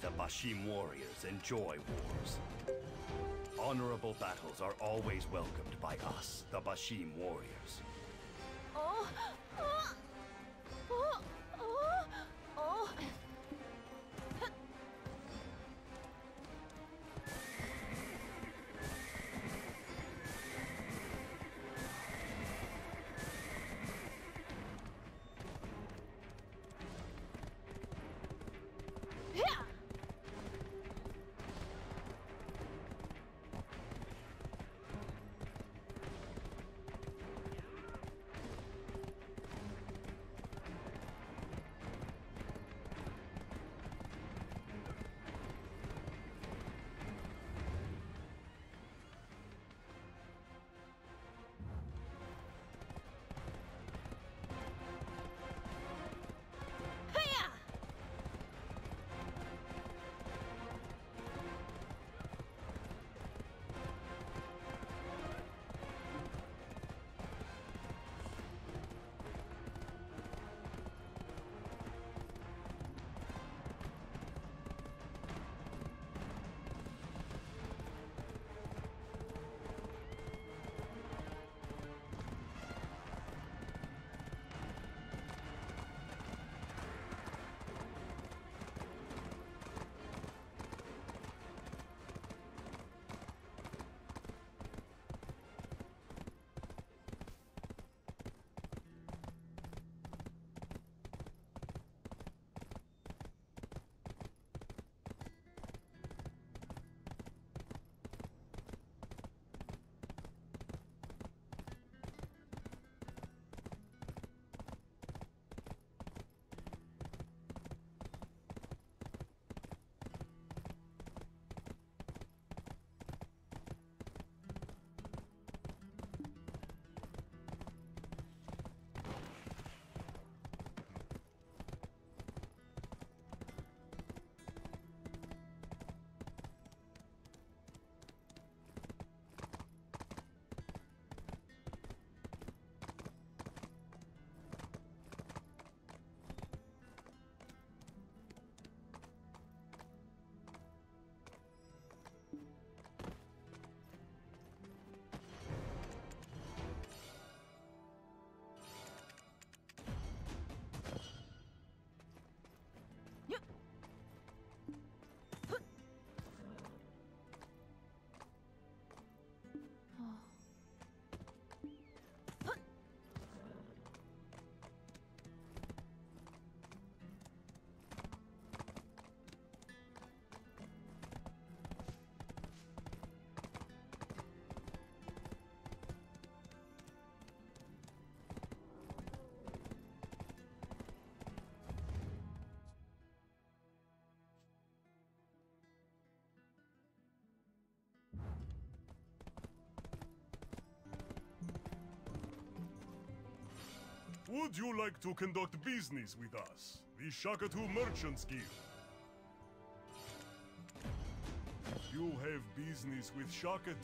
the Bashim Warriors enjoy wars. Honorable battles are always welcomed by us, the Bashim Warriors. Would you like to conduct business with us, the Shakatu Merchants Guild? If you have business with Shakatu,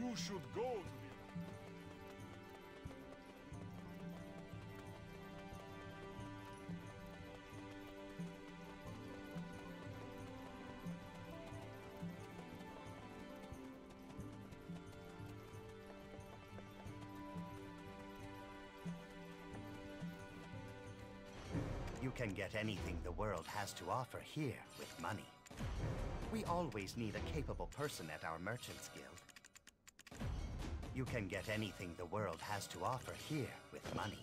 you should go to You can get anything the world has to offer here with money. We always need a capable person at our Merchants Guild. You can get anything the world has to offer here with money.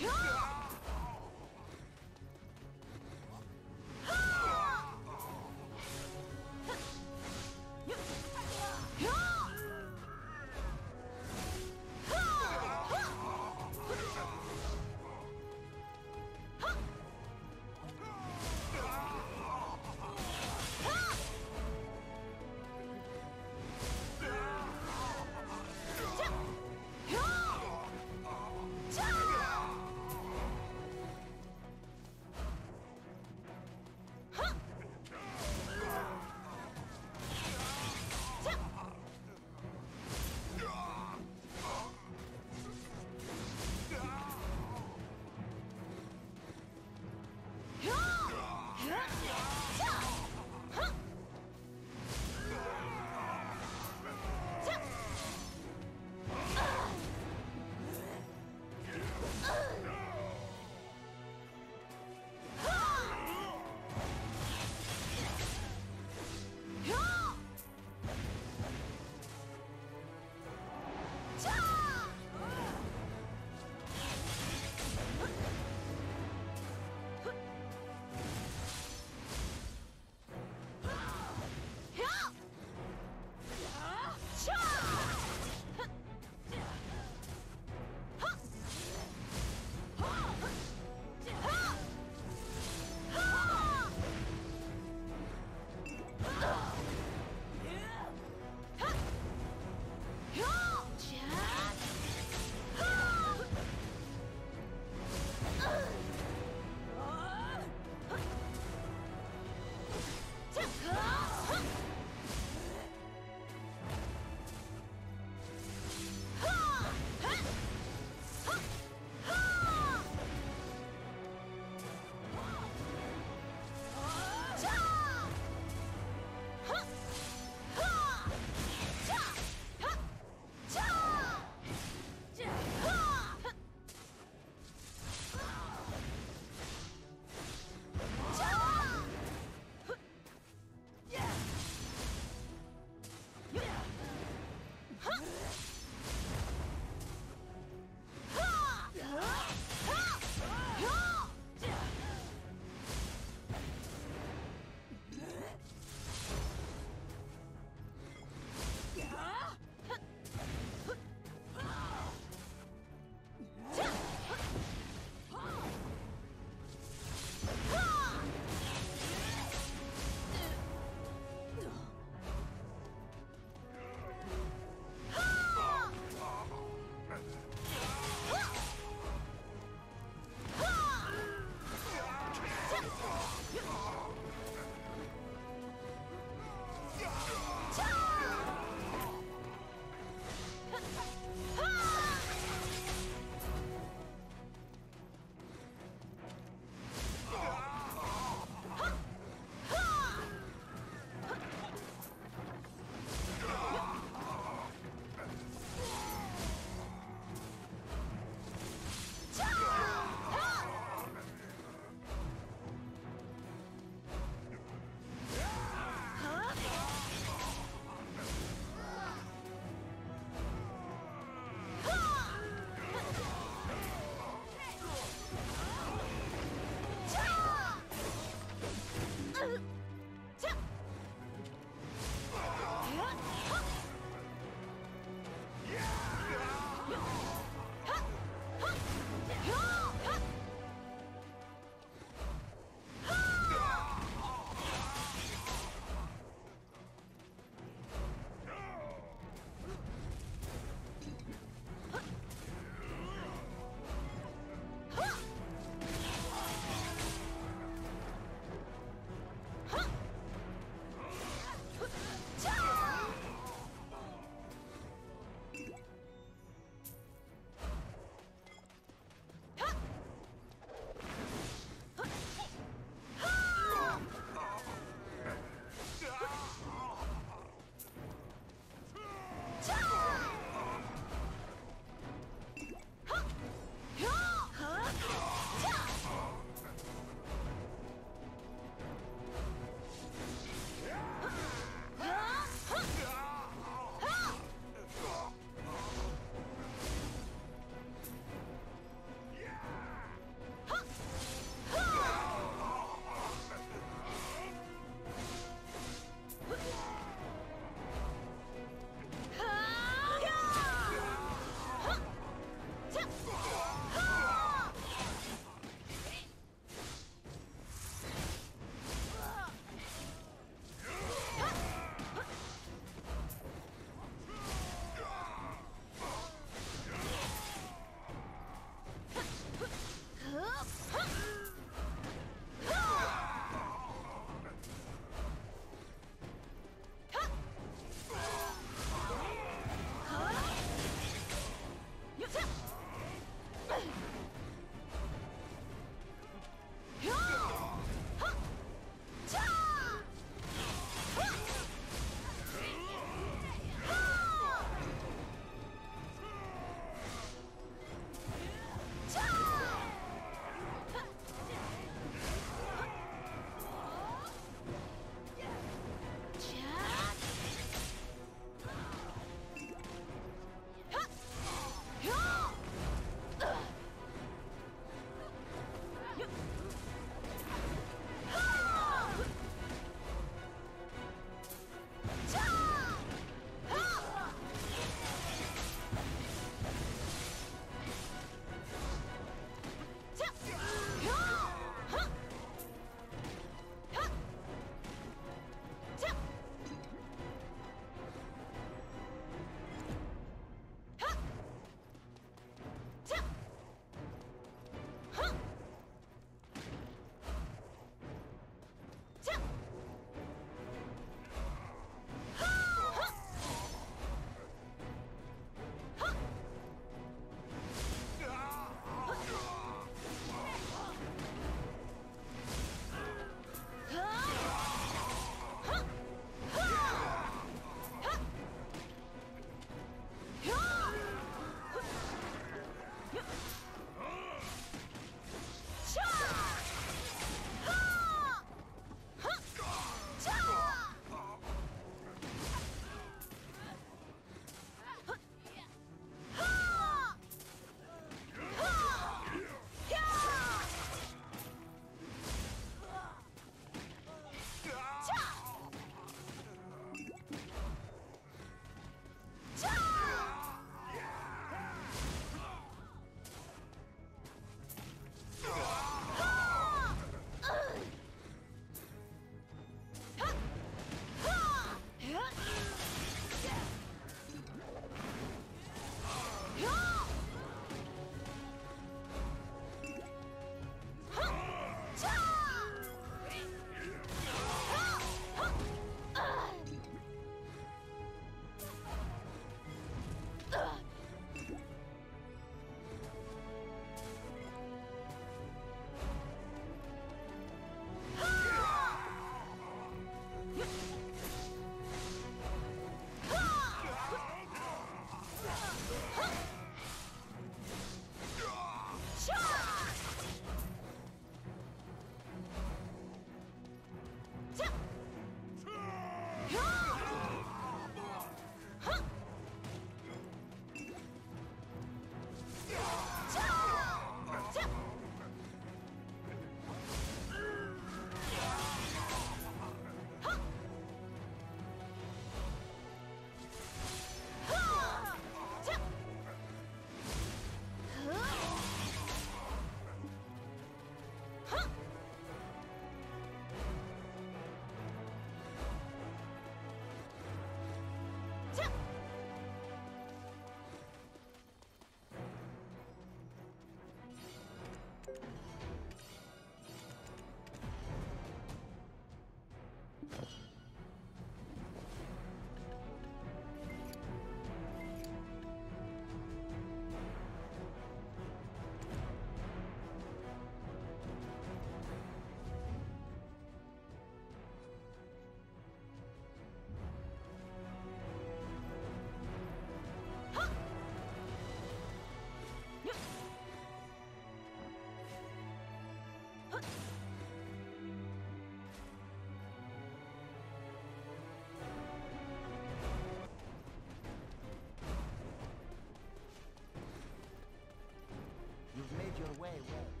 way.